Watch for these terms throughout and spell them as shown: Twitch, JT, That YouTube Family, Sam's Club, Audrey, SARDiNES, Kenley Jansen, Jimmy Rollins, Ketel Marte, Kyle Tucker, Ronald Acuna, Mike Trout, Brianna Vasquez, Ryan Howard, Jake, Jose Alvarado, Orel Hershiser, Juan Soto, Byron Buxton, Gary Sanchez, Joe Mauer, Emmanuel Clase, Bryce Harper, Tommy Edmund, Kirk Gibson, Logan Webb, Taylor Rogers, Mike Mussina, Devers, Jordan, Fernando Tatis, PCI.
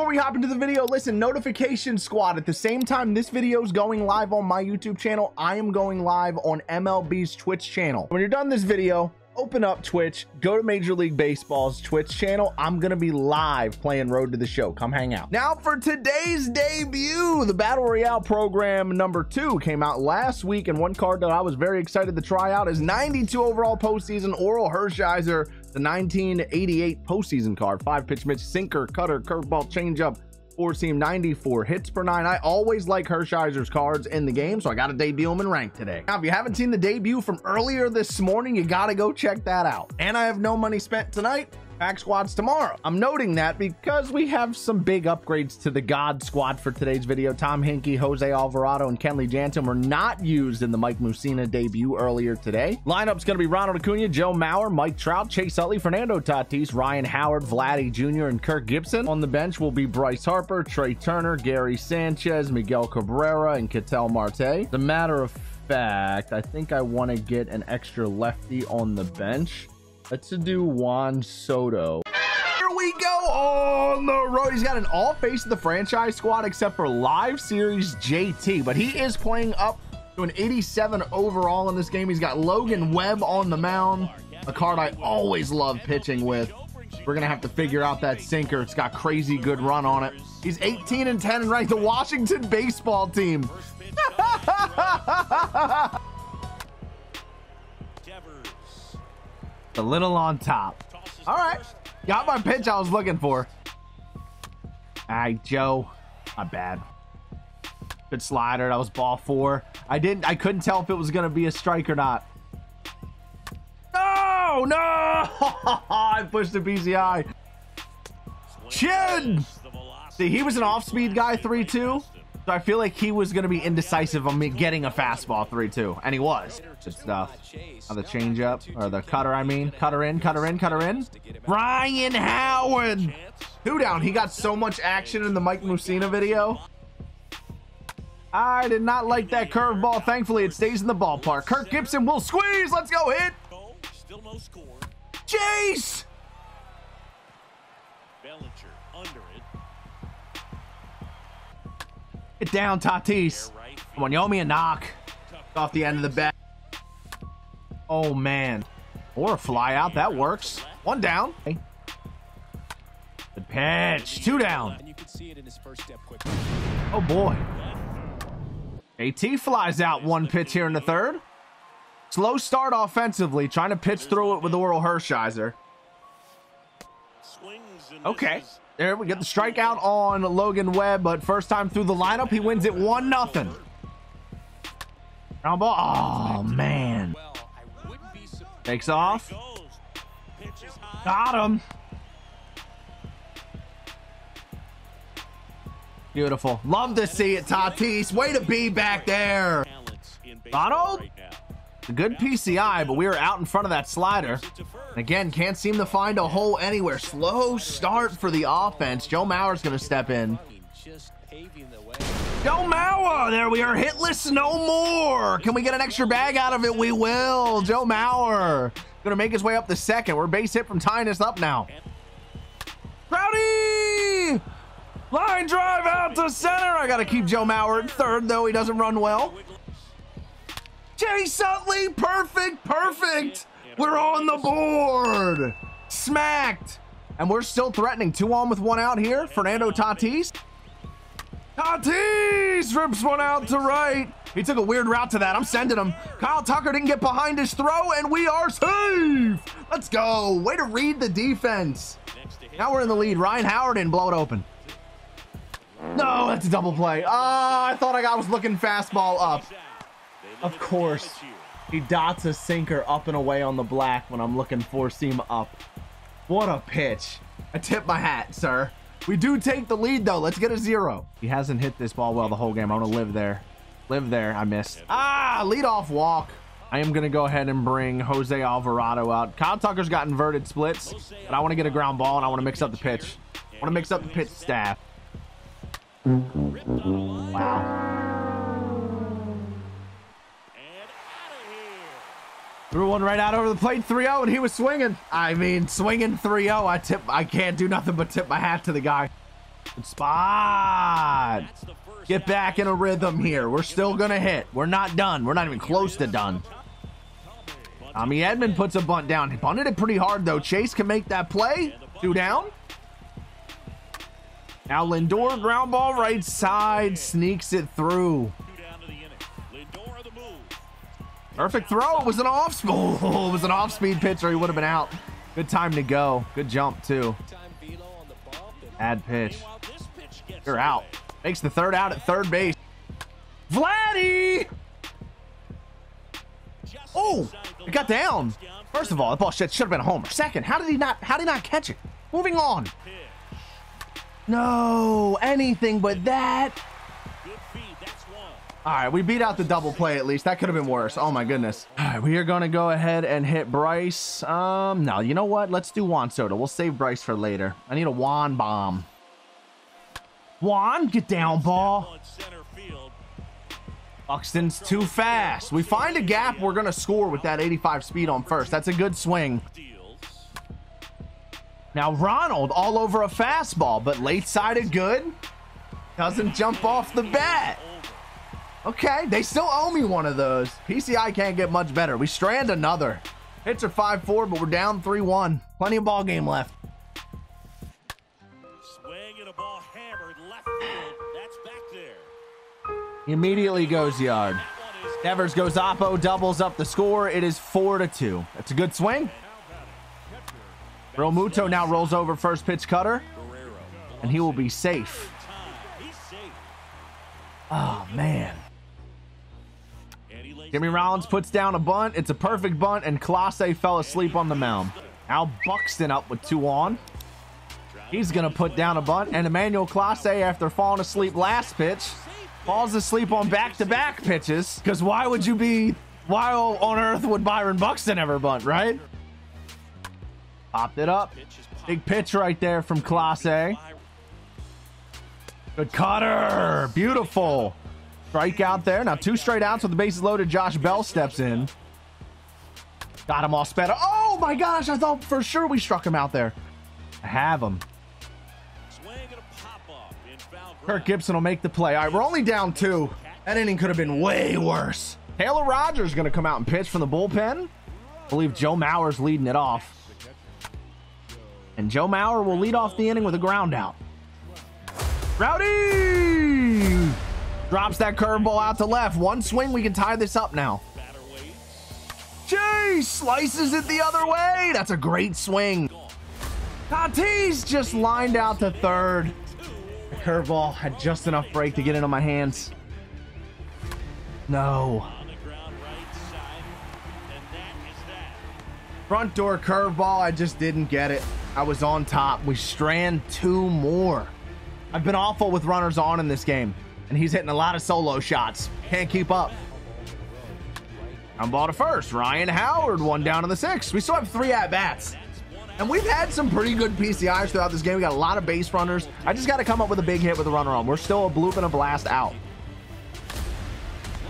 Before we hop into the video, listen, notification squad, at the same time this video is going live on my YouTube channel, I am going live on MLB's Twitch channel. When you're done this video, open up Twitch, go to Major League Baseball's Twitch channel. I'm gonna be live playing Road to the Show. Come hang out. Now for today's debut, the Battle Royale program #2 came out last week, and one card that I was very excited to try out is 92 overall postseason Orel Hershiser, the 1988 postseason card. 5-pitch Mitch, sinker, cutter, curveball, changeup, 4-seam, 94 hits per 9. I always like Hershiser's cards in the game, so I got to debut him in ranked today. Now, if you haven't seen the debut from earlier this morning, you got to go check that out. And I have no money spent tonight. Pack squads tomorrow. I'm noting that because we have some big upgrades to the God squad for today's video. Tom Hinkie, Jose Alvarado, and Kenley Jansen were not used in the Mike Mussina debut earlier today. Lineup's going to be Ronald Acuna, Joe Mauer, Mike Trout, Chase Utley, Fernando Tatis, Ryan Howard, Vladdy Jr., and Kirk Gibson. On the bench will be Bryce Harper, Trey Turner, Gary Sanchez, Miguel Cabrera, and Ketel Marte. The matter of fact, I think I want to get an extra lefty on the bench. Let's do Juan Soto. Here we go on the road. He's got an all face of the franchise squad except for live series JT, but he is playing up to an 87 overall in this game. He's got Logan Webb on the mound, a card I always love pitching with. We're going to have to figure out that sinker. It's got crazy good run on it. He's 18-10 and ranked the Washington baseball team. A little on top. All right, got my pitch I was looking for. All right, Joe, my bad. Good slider. That was ball 4. I couldn't tell if it was gonna be a strike or not. No, no! I pushed the BCI. Chin. See, he was an off-speed guy 3-2, so I feel like he was gonna be indecisive on me getting a fastball 3-2, and he was. Good stuff. Oh, the changeup, or the cutter, I mean. Cutter in. Ryan Howard! 2 down. He got so much action in the Mike Mussina video. I did not like that curveball. Thankfully, it stays in the ballpark. Kirk Gibson will squeeze. Let's go, hit! Chase! Bellinger under it. Get down, Tatis. Come on, you owe me a knock. Off the end of the bat. Oh man, or a fly out, that works. 1 down. Good pitch, 2 down. Oh boy. JT flies out, 1 pitch here in the third. Slow start offensively, trying to pitch through it with Orel Hershiser. Okay, there we get the strikeout on Logan Webb, but first time through the lineup, he wins it 1-0. Ground ball, oh man. Takes off. Got him. Beautiful. Love to see it, Tatis. Way to be back there. Ronald? A good PCI, but we were out in front of that slider. Again, can't seem to find a hole anywhere. Slow start for the offense. Joe Mauer's going to step in. Joe Mauer, there we are, hitless no more. Can we get an extra bag out of it? We will. Joe Mauer gonna make his way up the second. We're base hit from tying us up now. Rowdy! Line drive out to center. I gotta keep Joe Mauer in third, though he doesn't run well. Chase Utley, perfect. We're on the board. Smacked. And we're still threatening. 2 on with 1 out here. Fernando Tatis. Tatis rips 1 out to right. He took a weird route to that. I'm sending him. Kyle Tucker didn't get behind his throw, and we are safe. Let's go. Way to read the defense. Now we're in the lead. Ryan Howard didn't blow it open. No, that's a double play. I thought I was looking fastball up. Of course, he dots a sinker up and away on the black when I'm looking for seam up. What a pitch. I tip my hat, sir. We do take the lead, though. Let's get a 0. He hasn't hit this ball well the whole game. I want to live there. Live there. I missed. Ah, leadoff walk. I am going to go ahead and bring Jose Alvarado out. Kyle Tucker's got inverted splits, but I want to get a ground ball, and I want to mix up the pitch. I want to mix up the pitch staff. Wow. Threw one right out over the plate, 3-0, and he was swinging. I mean, swinging 3-0. I can't do nothing but tip my hat to the guy. Good spot. Get back in a rhythm here. We're still going to hit. We're not done. We're not even close to done. Tommy Edmund puts a bunt down. He bunted it pretty hard, though. Chase can make that play. 2 down. Now Lindor, ground ball right side, sneaks it through. Perfect throw. It was an off-speed pitch, or he would have been out. Good time to go. Good jump, too. Bad pitch. You're out. Makes the third out at third base. Vladdy! Oh, it got down. First of all, the ball should have been a homer. Second, how did he not catch it? Moving on. No, anything but that. All right, we beat out the double play at least. That could have been worse. Oh my goodness. All right, we are going to go ahead and hit Bryce. No, you know what? Let's do Juan Soto. We'll save Bryce for later. I need a Juan bomb. Juan, get down, ball. Buxton's too fast. We find a gap. We're going to score with that 85 speed on first. That's a good swing. Now Ronald all over a fastball, but late-sided good. Doesn't jump off the bat. Okay, they still owe me one of those. PCI can't get much better. We strand another. Hits are 5-4, but we're down 3-1. Plenty of ball game left. Swing and a ball hammered left field. That's back there. He immediately goes yard. Devers goes oppo, doubles up the score. It is 4-2. That's a good swing. Romuto now rolls over first pitch cutter, and he will be safe. Oh, man. Jimmy Rollins puts down a bunt. It's a perfect bunt, and Clase fell asleep on the mound. Al Buxton up with 2 on. He's going to put down a bunt, and Emmanuel Clase, after falling asleep last pitch, falls asleep on back-to-back pitches, because why on earth would Byron Buxton ever bunt, right? Popped it up. Big pitch right there from Clase. Good cutter. Beautiful. Strike out there. Now 2 straight outs with the bases loaded. Josh Bell steps in. Got him all sped up. Oh my gosh. I thought for sure we struck him out there. I have him. Kirk Gibson will make the play. All right, we're only down 2. That inning could have been way worse. Taylor Rogers going to come out and pitch from the bullpen. I believe Joe Mauer's leading it off. And Joe Mauer will lead off the inning with a ground out. Rowdy! Drops that curveball out to left. 1 swing, we can tie this up now. Chase slices it the other way. That's a great swing. Tatis just lined out to third. The curveball had just enough break to get it on my hands. No. Front door curveball, I just didn't get it. I was on top. We strand 2 more. I've been awful with runners on in this game, and he's hitting a lot of solo shots. Can't keep up. Ground ball to first. Ryan Howard, 1 down in the 6th. We still have 3 at-bats, and we've had some pretty good PCIs throughout this game. We got a lot of base runners. I just got to come up with a big hit with a runner on. We're still a bloop and a blast out.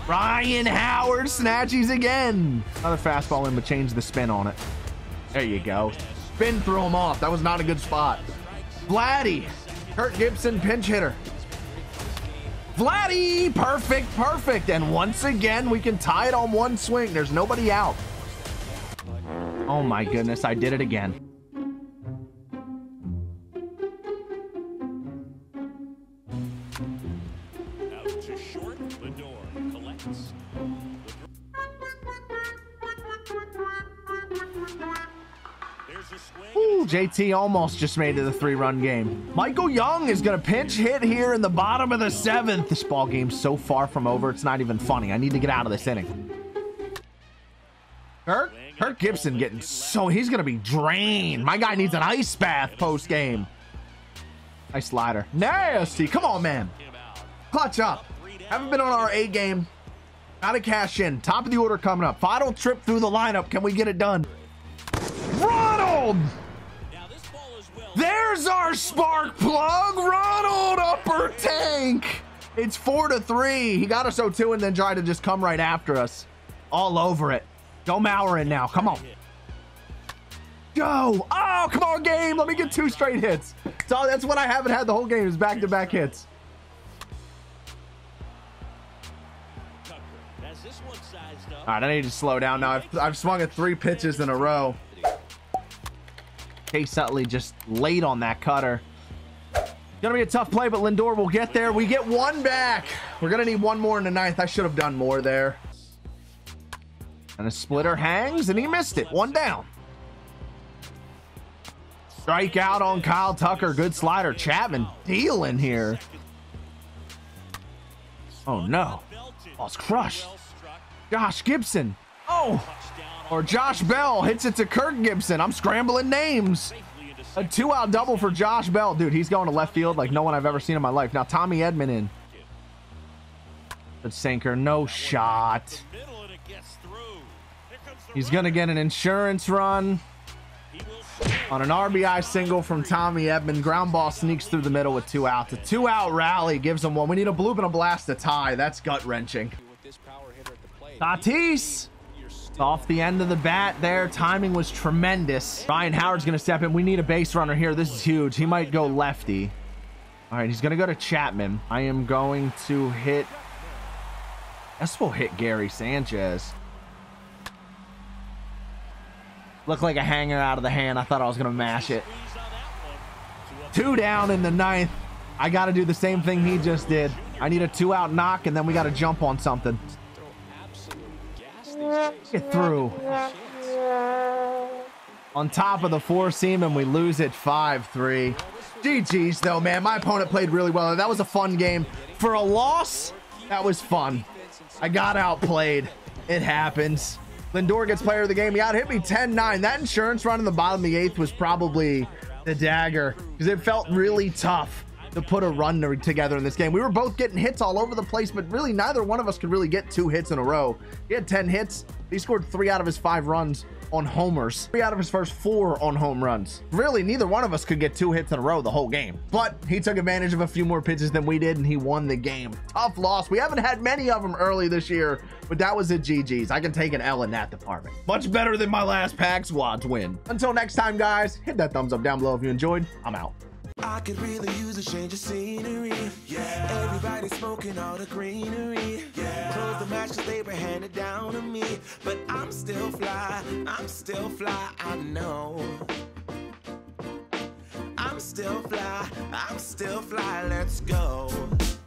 Ryan Howard snatches again. Another fastball in, but change the spin on it. There you go. Spin threw him off. That was not a good spot. Vladdy. Kirk Gibson pinch hitter. Vladdy. Perfect. And once again, we can tie it on 1 swing. There's nobody out. Oh my goodness. I did it again. Ooh, JT almost just made it a 3-run game. Michael Young is going to pinch hit here in the bottom of the 7th. This ball game's so far from over, it's not even funny. I need to get out of this inning. Kirk Gibson getting so... He's going to be drained. My guy needs an ice bath post-game. Nice slider. Nasty. Come on, man. Clutch up. Haven't been on our A game. Got to cash in. Top of the order coming up. Final trip through the lineup. Can we get it done? Ronald! There's our spark plug! Ronald upper tank! It's 4-3. He got us 0-2 and then tried to just come right after us. All over it. Joe Mauer in now. Come on. go. Oh, come on, game. Let me get two straight hits. So that's what I haven't had the whole game is back-to-back hits. All right, I need to slow down now. I've swung at 3 pitches in a row. Chase Utley just late on that cutter. Gonna be a tough play, but Lindor will get there. We get one back. We're gonna need one more in the 9th. I should have done more there. And a splitter hangs, and he missed it. One down. Strike out on Kyle Tucker. Good slider. Chapman dealing here. Oh, no. Oh, it's crushed. Josh Gibson. Oh, or Josh Bell hits it to Kirk Gibson. I'm scrambling names. A 2-out double for Josh Bell. Dude, he's going to left field like no one I've ever seen in my life. Now, Tommy Edmund in. Good sinker. No shot. He's going to get an insurance run on an RBI single from Tommy Edmund. Ground ball sneaks through the middle with 2 outs. A 2-out rally gives him 1. We need a bloop and a blast to tie. That's gut-wrenching. Tatis off the end of the bat there. Timing was tremendous. Ryan Howard's going to step in. We need a base runner here. This is huge. He might go lefty. All right, he's going to go to Chapman. I am going to hit. This will hit Gary Sanchez. Looked like a hanger out of the hand. I thought I was going to mash it. 2 down in the 9th. I got to do the same thing he just did. I need a 2-out knock, and then we got to jump on something. Get through. On top of the 4 seam, and we lose it 5-3. GG's, though, man. My opponent played really well. That was a fun game. For a loss, that was fun. I got outplayed. It happens. Lindor gets player of the game. He out hit me 10-9. That insurance run in the bottom of the 8th was probably the dagger because it felt really tough to put a run together in this game. We were both getting hits all over the place, but really neither one of us could really get 2 hits in a row. He had 10 hits. He scored 3 out of his 5 runs on homers. 3 out of his first 4 on home runs. Really, neither one of us could get 2 hits in a row the whole game, but he took advantage of a few more pitches than we did, and he won the game. Tough loss. We haven't had many of them early this year, but that was a GG's. I can take an L in that department. Much better than my last Pack Squad's win. Until next time, guys, hit that thumbs up down below if you enjoyed. I'm out. I could really use a change of scenery. Yeah. Everybody smoking all the greenery. Yeah. Close the match cause they were handed down to me. But I'm still fly. I'm still fly. I know. I'm still fly. I'm still fly. Let's go.